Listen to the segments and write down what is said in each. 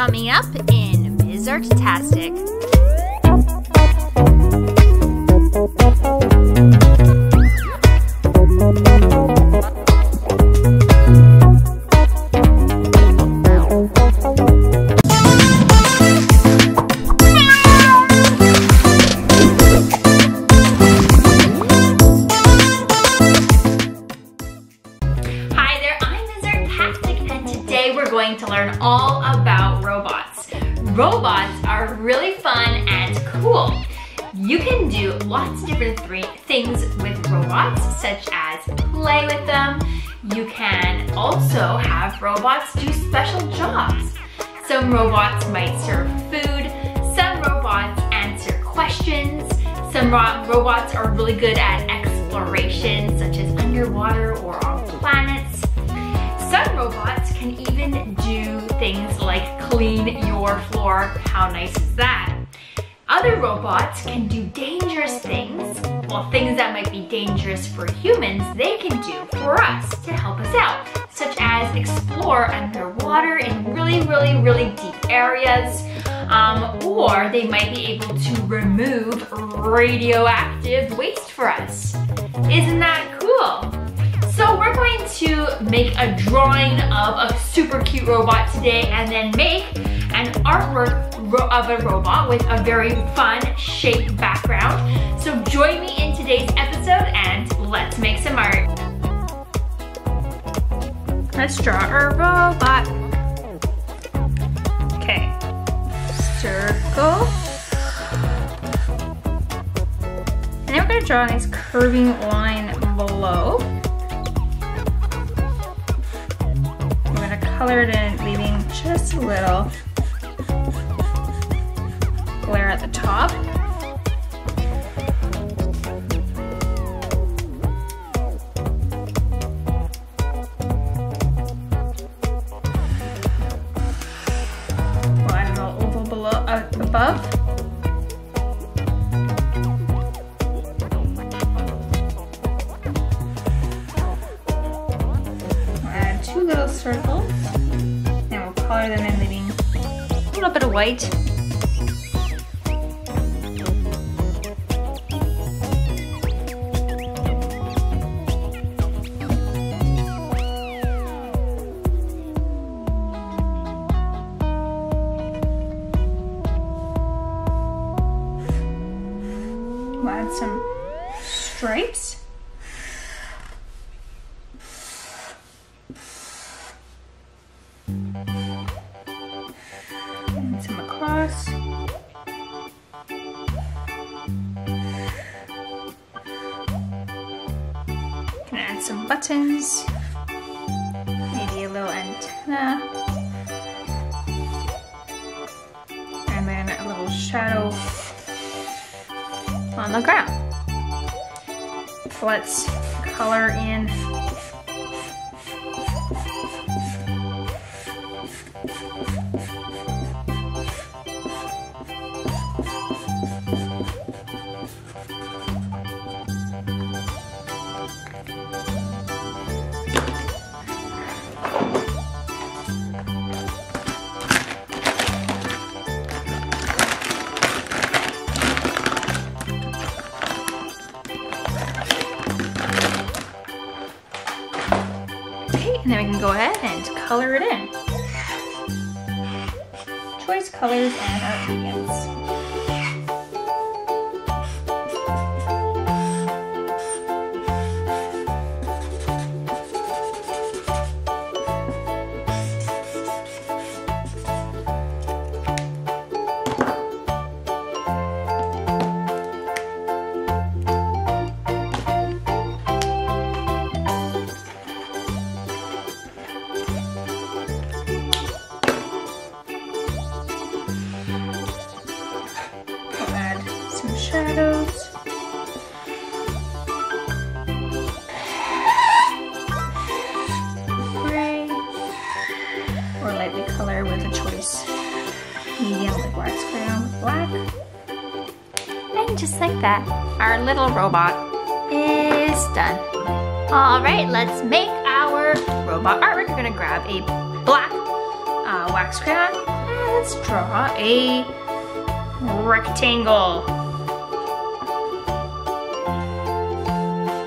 Coming up in Ms. Artastic. Robots are really fun and cool. You can do lots of different things with robots, such as play with them. You can also have robots do special jobs. Some robots might serve food, some robots answer questions, some robots are really good at exploration, such as underwater or on planets. Some robots can even do things like clean your floor. How nice is that? Other robots can do dangerous things. Well, things that might be dangerous for humans, they can do for us to help us out, such as explore underwater in really deep areas, or they might be able to remove radioactive waste for us. Isn't that cool? So we're going to make a drawing of a super cute robot today and then make an artwork of a robot with a very fun shaped background. So join me in today's episode and let's make some art. Let's draw a robot. Okay, circle. And then we're gonna draw a nice curving line below. Colored in, leaving just a little glare at the top. One little oval below, above. Little circles, and we'll color them in, leaving a little bit of white. We'll add some stripes. Some buttons, maybe a little antenna, and then a little shadow on the ground. So let's color in . And then we can go ahead and color it in. Choice colors and art begins. Shadows. Gray. Or lightly color with a choice medium with wax crayon with black. And just like that, our little robot is done. All right, let's make our robot artwork. We're gonna grab a black a wax crayon. Let's draw a rectangle.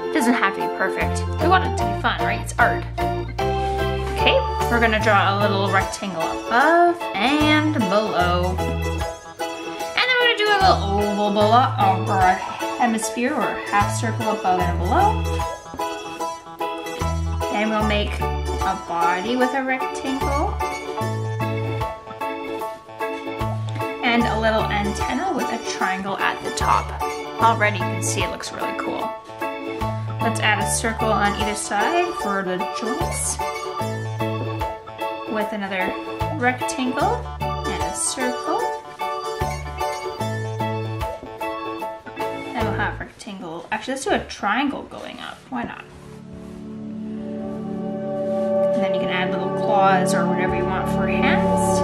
It doesn't have to be perfect. We want it to be fun, right? It's art. Okay, we're gonna draw a little rectangle above and below. And then we're gonna do a little oval below, or a hemisphere, or a half circle above and below. And we'll make a body with a rectangle. And a little antenna with a triangle at the top. Already you can see it looks really cool. Let's add a circle on either side for the joints. With another rectangle and a circle. And we'll have rectangle. Actually, let's do a triangle going up. Why not? And then you can add little claws or whatever you want for hands.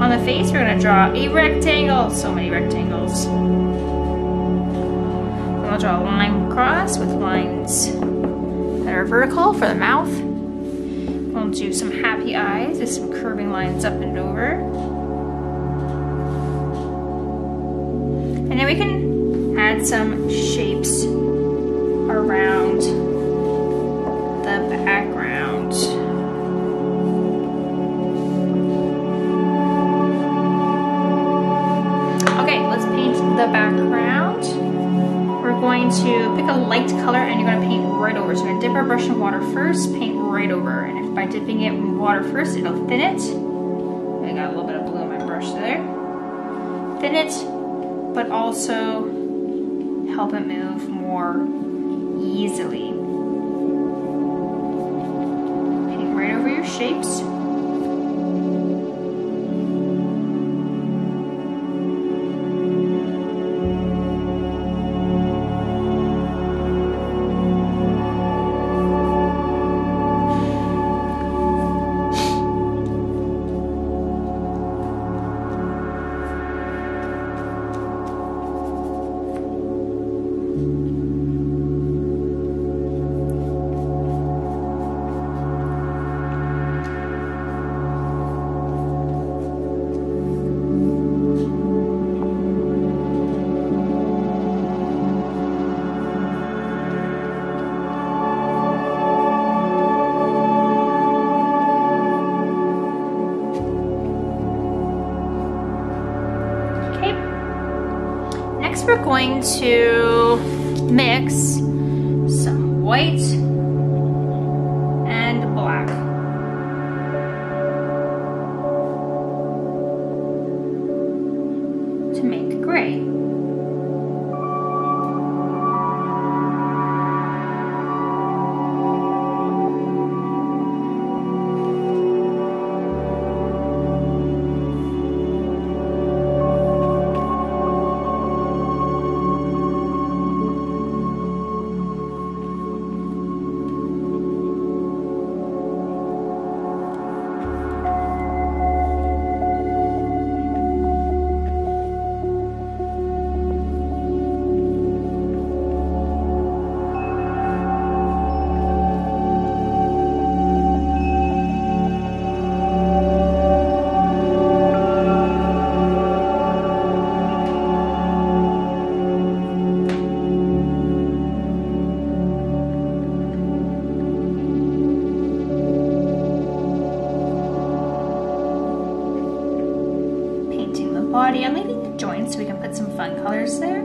On the face, we're gonna draw a rectangle. So many rectangles. And we'll draw a line across with lines that are vertical for the mouth. We'll do some happy eyes with some curving lines up and over. And then we can add some shapes around the background. The background, we're going to pick a light color and you're going to paint right over. So we're going to dip our brush in water first, paint right over, and if by dipping it in water first it'll thin it. I got a little bit of blue on my brush there. Thin it, but also help it move more easily. Paint right over your shapes. We're going to mix some white and black. To make gray. Body. I'm leaving the joints so we can put some fun colors there.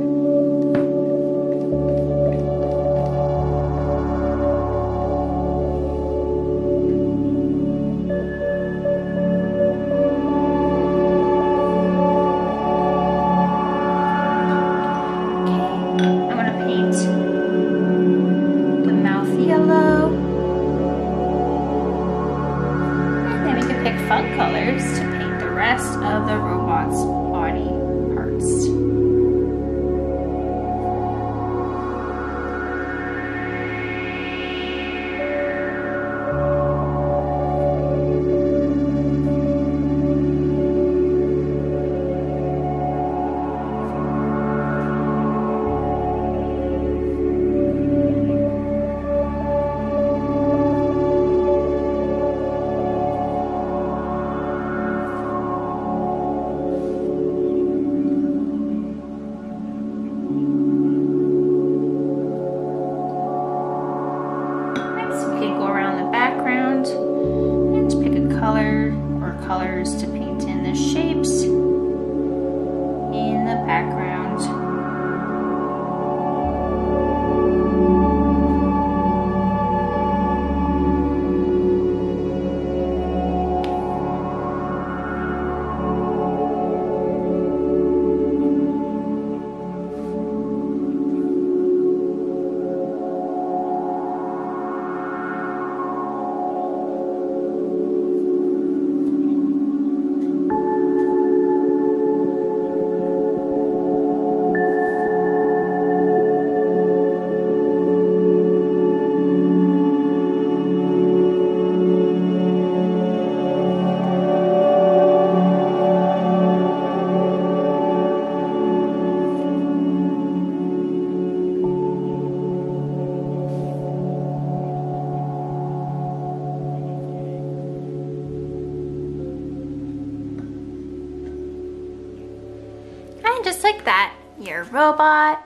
like that, your robot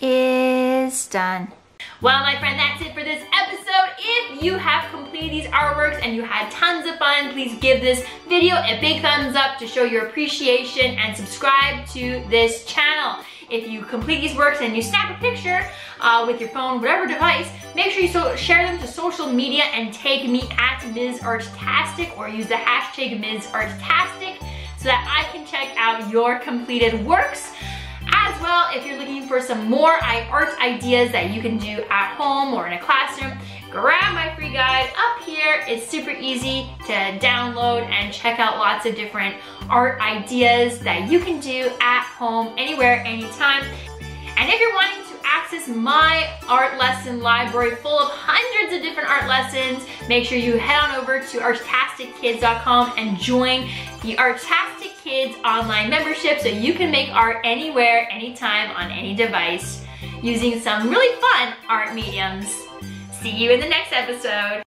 is done. Well, my friend, that's it for this episode. If you have completed these artworks and you had tons of fun, please give this video a big thumbs up to show your appreciation and subscribe to this channel. If you complete these works and you snap a picture with your phone, whatever device, make sure you share them to social media and tag me at Ms. Artastic or use the hashtag Ms. Artastic so that I can check out your completed works. As well, if you're looking for some more art ideas that you can do at home or in a classroom, grab my free guide up here. It's super easy to download and check out lots of different art ideas that you can do at home, anywhere, anytime. And if you're wanting to access my art lesson library full of hundreds of different art lessons, make sure you head on over to ArtasticKids.com and join the Artastic Kids online membership so you can make art anywhere, anytime, on any device using some really fun art mediums. See you in the next episode.